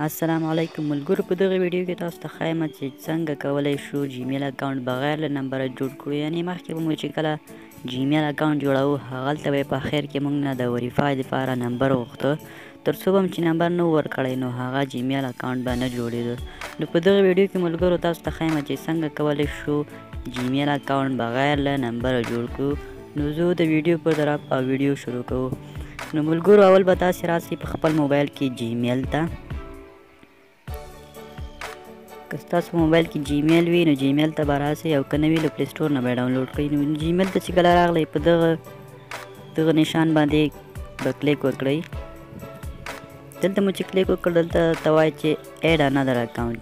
السلام علیکم ملګرو, په دغه ویډیو کې تاسو ته ښایم چې څنګه کولای شو جیمیل اکاونټ بغیر له نمبر جوړ کړو. یعنی مخکې مو چې کله جیمیل اکاونټ جوړو هغلته په اخر کې مونږ نه د ویریفای لپاره نمبر وغوښته, تر څو هم چې نمبر نو ورکړی نو هغه جیمیل اکاونټ باندې جوړېده. نو په دغه ویډیو کې ملګرو تاسو ته ښایم چې څنګه کولای شو جیمیل اکاونټ بغیر له نمبر جوړ کړو. نو زه د ویډیو په طرف ویډیو شروع کوم. نو ملګرو اول به تاسو راسي په خپل موبایل کې جیمیل ته, تاسو موبایل کې جیمیل وی نو جیمیل ته براسه یو کنوی له پلی سٹور نه به ډاونلوډ کړئ. نو جیمیل ته چې کله راغلی په دغه نشان باندې به کلیک وکړئ. دلته مو چې کلیک وکړ دلته توای چې اډ انادر اکاؤنٹ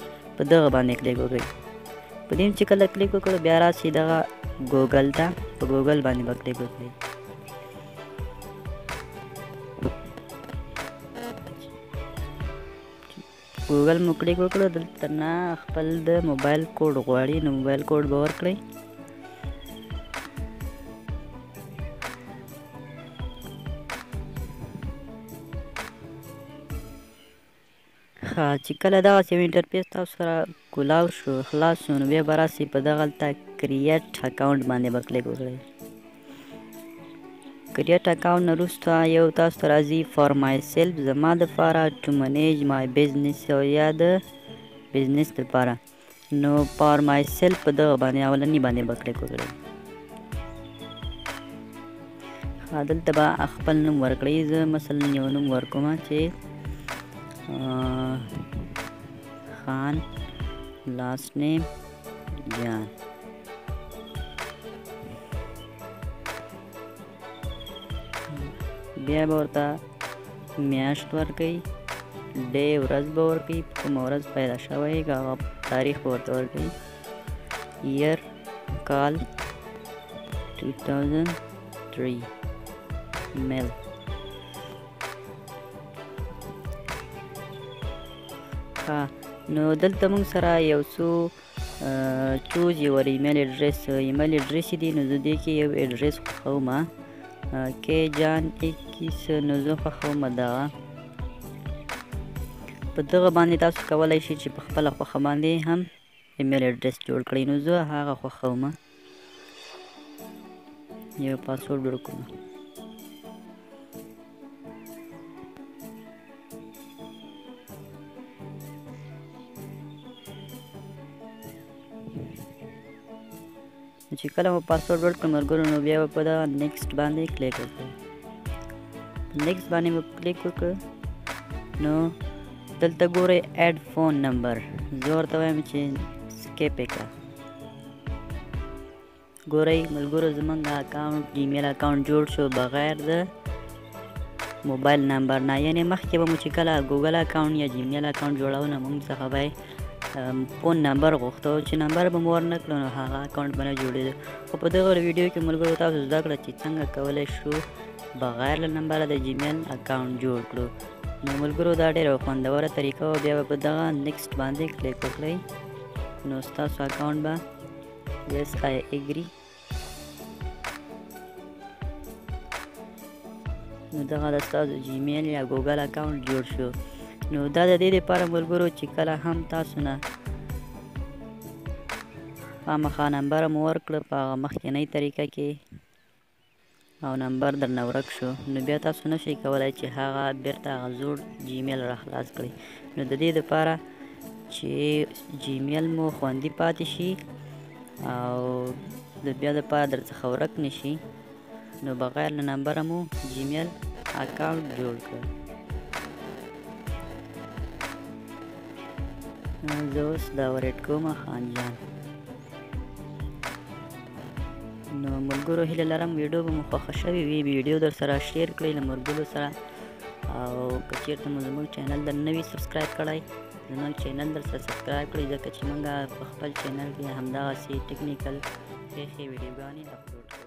په دغه باندې کلیک وکړئ. په دې چې کله کلیک وکړ بیا راشي دغه ګوګل ته, په ګوګل باندې به کلیک وکړئ. ګوګل مو کلیک وکړو دلته نه خپل د موبایل کوډ غواړي, نو موبایل کوډ به ورکړئ. ها چې کله دا سیم انټرفیس تاسو سره کولاو شو خلاص شو نو بیا به راسي په دغه هلته کریټ اکاونټ باندې به کلیک وکړئ. کریټ اکاونټ نه وروسته یو تاسو ته راځي فار مای سیلف, زما دپاره ټو منیج مای بزنس او یا د بزنس دپاره. نو فار مای سیلف په دغه باندې اولني باندې به کلیک وکړئ. ها دلته به خپل نوم ورکړئ. زه مثلا یو نوم ورکوم چې خان, لاست نیم جان. بیا به ورته میاشت ورکوي, ډی ورځ به ورکوي, په کومه ورځ پیدا شوی هغه تاریخ به ورته ورکوي. ییر کال 2003 میل. ها نو دلته موږ سره یو څو چوز یور ایمیل اډرس, ایمیل اډرس دی. نو زه دې کې یو اډرس خوښوم که جان 21 نوزو خوښومه. دغه په دغه باندې تاسو کولی شئ چې په خپله خوښه باندې هم ایمیل اډرس جوړ کړئ. نو زه هغه خوښومه, یو پاسورډ جوړ کړم. چې کله مو پاسورډ ورکړ ملګرو نو بیا په دا نیکسټ باندې کلیک وکړئ. نیکسټ باندې مو کلیک وکړ نو دلته ګورئ اډ فون نمبر. زه ورته وایم چې سکیپ یې کړه. ګورئ ملګرو زمونږ اکاونټ جیمیل اکاونټ جوړ شو بغیر د موبایل نمبر نه. یعنې مخکې به مو چې کله ګوګل اکاونټ یا جیمیل اکاونټ جوړو نه مونږ څخه به فون نمبر غوښته, چې نمبر به مور نه کړو نو هغه اکاونټ باندې جوړېده. خو په دغه ویډیو کې ملګرو تاسو زده کړه چې څنګه کولی شو بغیر له نمبره د جیمیل اکاونټ جوړ کړو. نو ملګرو دا ډېره خوندوره طریقه وه. بیا به په دغه نیکسټ باندې کلیک وکړئ نو ستاسو اکاونټ به یس آی اګري. نو دغه د ستاسو جیمیل یا ګوګل اکاونټ جوړ شو. نو دا د دې لپاره ملګرو چې کله هم تاسو نه خامخا نمبر مو ورکړه په هغه مخکینۍ طریقه کې او نمبر درنه ورک شو, نو بیا تاسو نشئ کولی چې هغه بیرته هغه زوړ جیمیل را خلاص کړئ. نو د دې لپاره چې جیمیل مو خوندي پاتې شي او د بیا دپاره در څخه ورک نه شي, نو بغیر له نمبره مو جیمیل اکاونټ جوړ کړئ. زه اوس دا ورېټ کوم خان جان. نو ملګرو هیله لرم ویډیو به مو خوښه شوې وي. ویډیو در سره شیر کړئ له ملګرو سره, او که چېرته مو زموږ چینل در نه وي سبسکرایب کړئ زموږ چینل در سره سبسکرایب کړئ, ځکه چې موږ په خپل چینل کې همدغسې ټکنیکل ښې ښې ویډیوګانې اپلوډ کوو.